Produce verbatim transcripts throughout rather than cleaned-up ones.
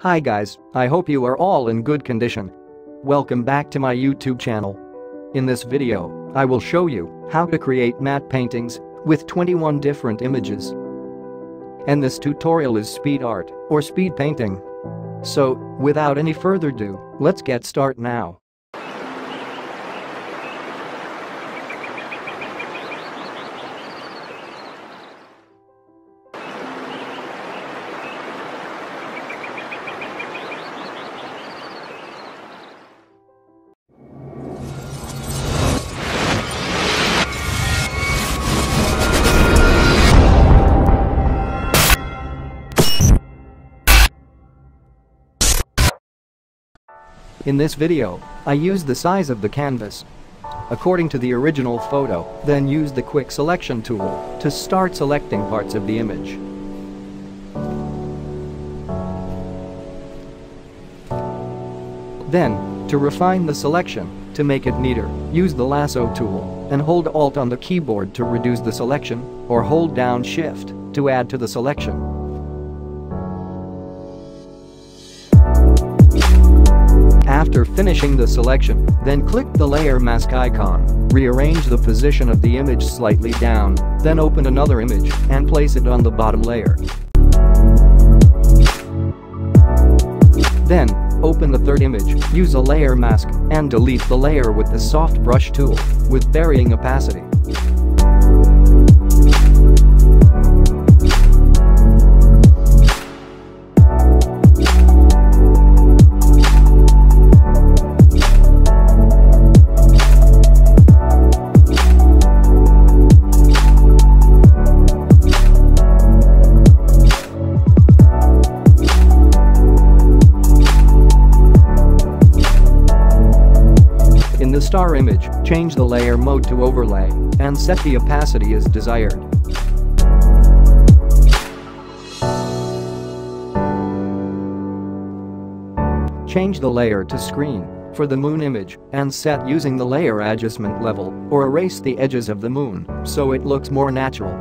Hi guys, I hope you are all in good condition. Welcome back to my YouTube channel. In this video, I will show you how to create matte paintings with twenty-one different images. And this tutorial is speed art or speed painting. So, without any further ado, let's get started now. In this video, I used the size of the canvas according to the original photo, then used the quick selection tool to start selecting parts of the image. Then, to refine the selection, to make it neater, use the lasso tool and hold Alt on the keyboard to reduce the selection or hold down Shift to add to the selection. After finishing the selection, then click the layer mask icon, rearrange the position of the image slightly down, then open another image and place it on the bottom layer. Then, open the third image, use a layer mask, and delete the layer with the soft brush tool, with varying opacity. Star image, change the layer mode to overlay and set the opacity as desired. Change the layer to screen for the moon image and set using the layer adjustment level or erase the edges of the moon so it looks more natural.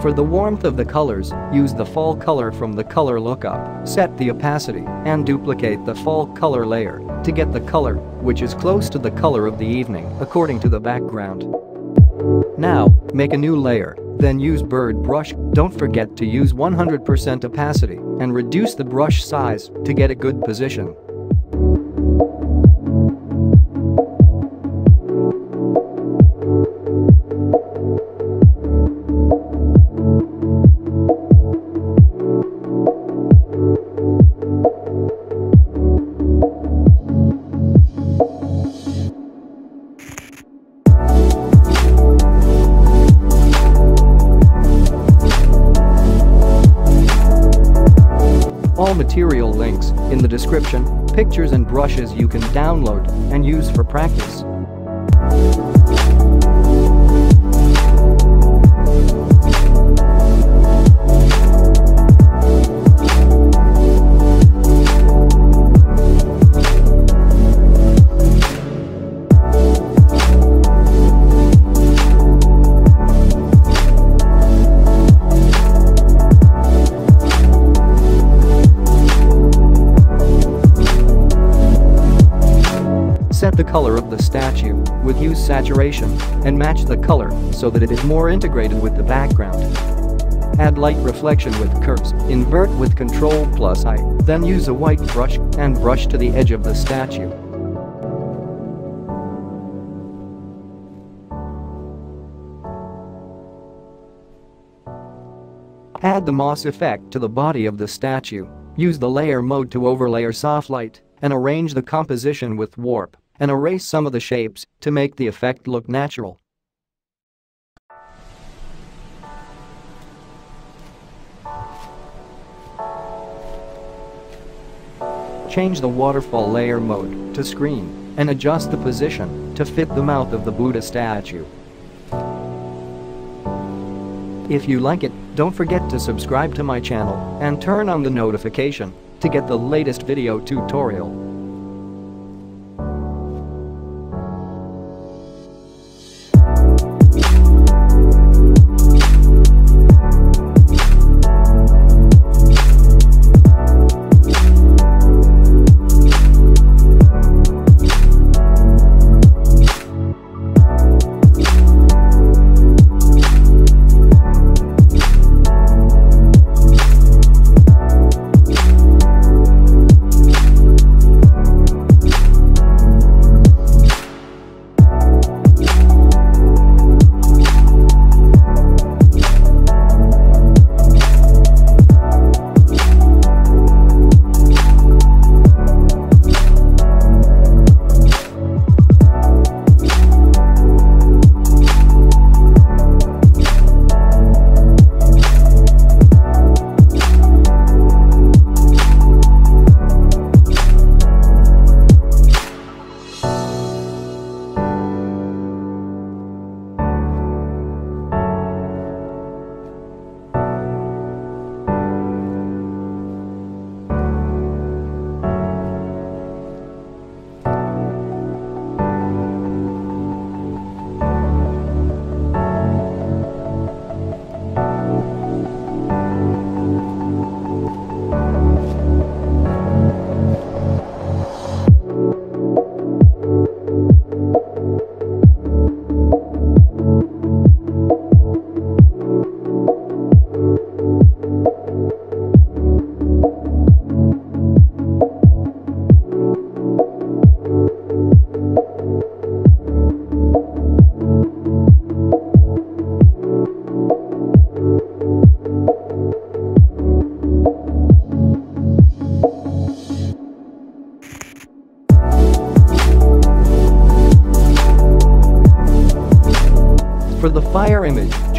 For the warmth of the colors, use the fall color from the color lookup, set the opacity, and duplicate the fall color layer to get the color, which is close to the color of the evening according to the background. Now, make a new layer, then use bird brush. Don't forget to use one hundred percent opacity and reduce the brush size to get a good position. All material links in the description, pictures and brushes you can download and use for practice. Set the color of the statue with use saturation and match the color so that it is more integrated with the background. Add light reflection with curves, invert with Ctrl plus I, then use a white brush and brush to the edge of the statue. Add the moss effect to the body of the statue, use the layer mode to overlay soft light and arrange the composition with warp and erase some of the shapes to make the effect look natural. Change the waterfall layer mode to screen and adjust the position to fit the mouth of the Buddha statue. If you like it, don't forget to subscribe to my channel and turn on the notification to get the latest video tutorial.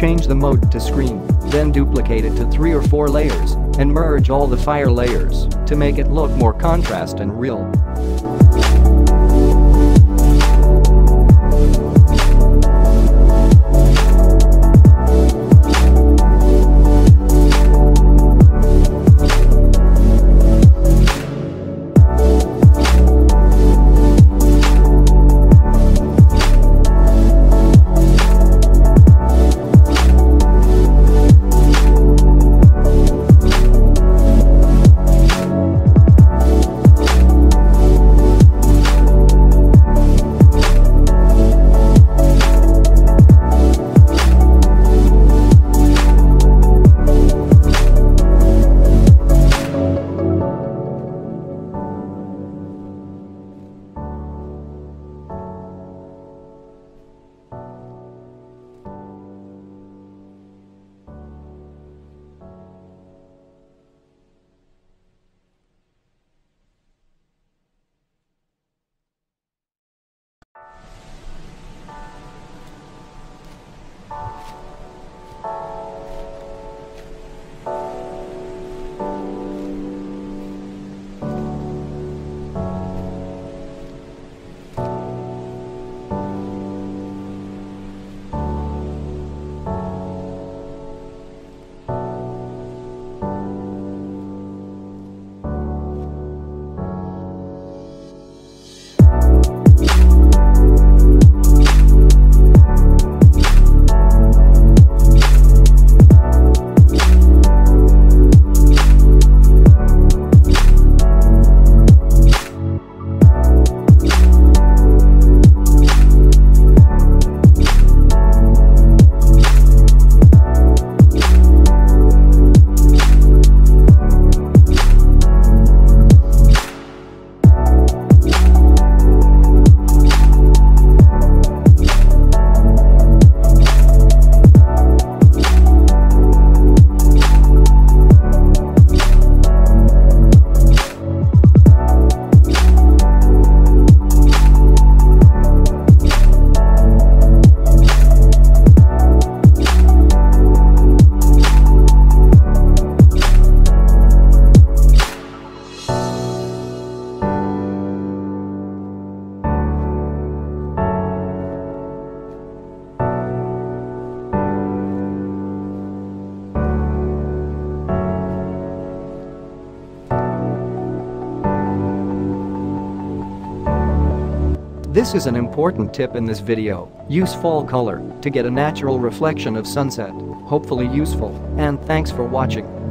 Change the mode to screen, then duplicate it to three or four layers and merge all the fire layers to make it look more contrast and real. This is an important tip in this video. Use fall color to get a natural reflection of sunset. Hopefully useful, and thanks for watching.